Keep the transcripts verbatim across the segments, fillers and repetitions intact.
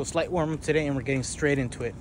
So slight warm up today and we're getting straight into it.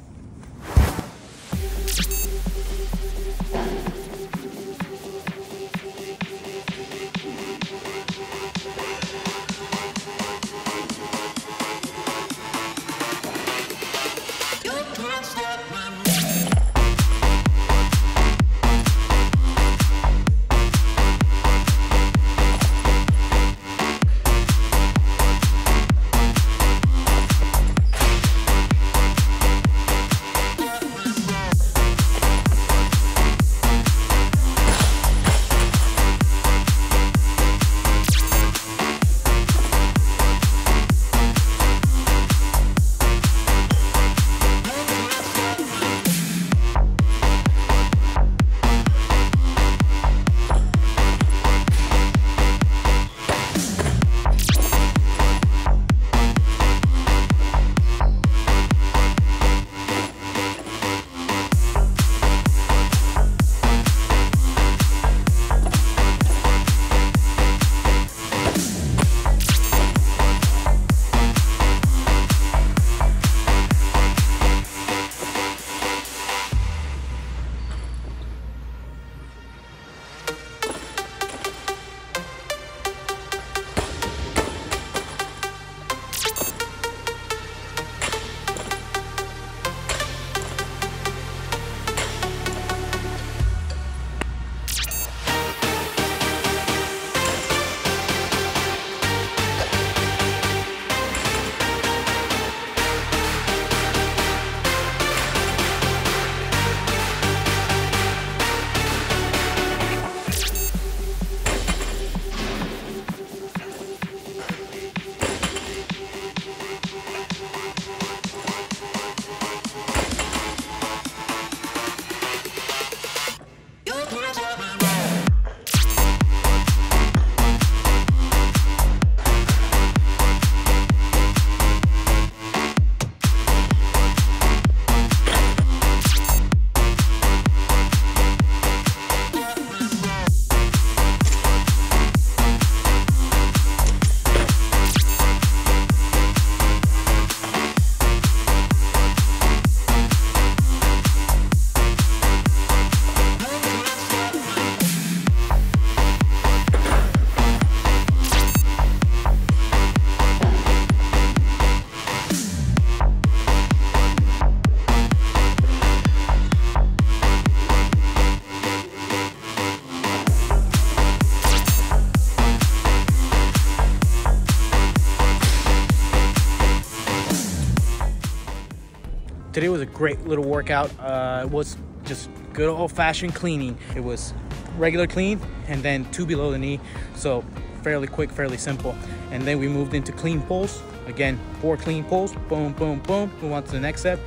Today was a great little workout. Uh, it was just good old-fashioned cleaning. It was regular clean and then two below the knee. So fairly quick, fairly simple. And then we moved into clean pulls. Again, four clean pulls. Boom, boom, boom. Move on to the next step.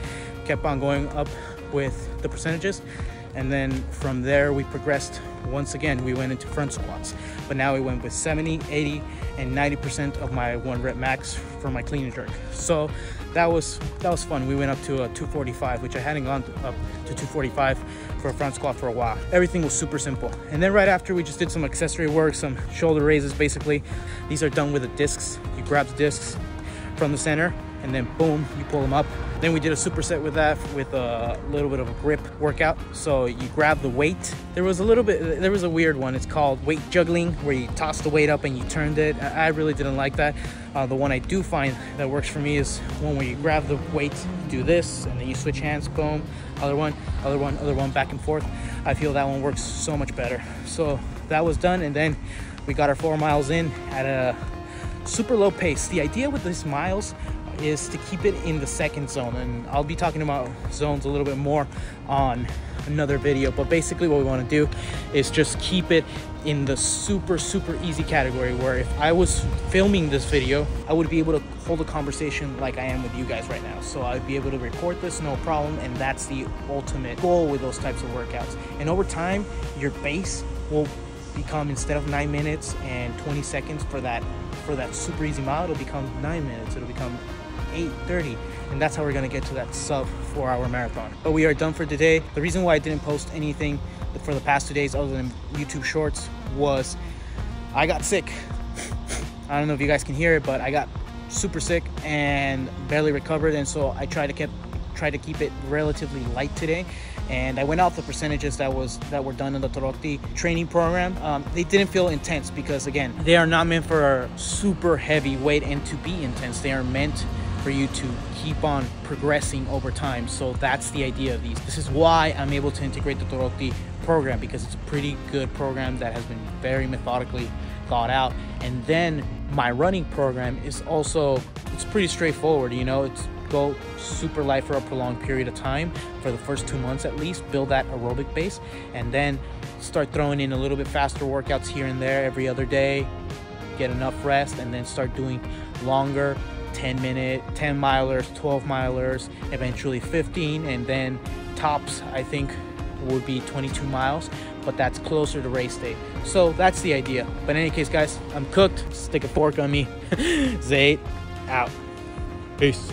Kept on going up with the percentages. And then from there, we progressed. Once again, we went into front squats. But now we went with seventy, eighty, and ninety percent of my one rep max for my clean and jerk. So that was that was fun. We went up to a two forty-five, which I hadn't gone to, up to two forty-five for a front squat for a while. Everything was super simple. And then right after, we just did some accessory work, some shoulder raises basically. These are done with the discs. You grab the discs from the center and then boom, you pull them up. Then we did a superset with that, with a little bit of a grip workout. So you grab the weight. There was a little bit, there was a weird one. It's called weight juggling, where you toss the weight up and you turned it. I really didn't like that. Uh, the one I do find that works for me is one where you grab the weight, do this, and then you switch hands, boom. Other one, other one, other one, back and forth. I feel that one works so much better. So that was done, and then we got our four miles in at a super low pace. The idea with these miles is to keep it in the second zone, and I'll be talking about zones a little bit more on another video, but basically what we want to do is just keep it in the super super easy category, where if I was filming this video, I would be able to hold a conversation like I am with you guys right now. So I'd be able to record this, no problem, and that's the ultimate goal with those types of workouts. And over time, your base will become, instead of nine minutes and twenty seconds for that for that super easy mile, it'll become nine minutes, it'll become eight thirty, and that's how we're gonna get to that sub four hour marathon. But we are done for today. The reason why I didn't post anything for the past two days other than YouTube shorts was I got sick. I don't know if you guys can hear it, but I got super sick and barely recovered, and so I tried to keep try to keep it relatively light today, and I went off the percentages that was that were done in the Torokhtiy training program. Um, they didn't feel intense because, again, they are not meant for super heavy weight and to be intense. They are meant for you to keep on progressing over time. So that's the idea of these. This is why I'm able to integrate the Torokhtiy program, because it's a pretty good program that has been very methodically thought out. And then my running program is also, it's pretty straightforward, you know, it's go super light for a prolonged period of time for the first two months at least, build that aerobic base, and then start throwing in a little bit faster workouts here and there every other day, get enough rest, and then start doing longer ten minute, ten milers, twelve milers, eventually fifteen, and then tops I think would be twenty-two miles, but that's closer to race day. So that's the idea. But in any case, guys, I'm cooked. Stick a fork on me. Zaid out. Peace.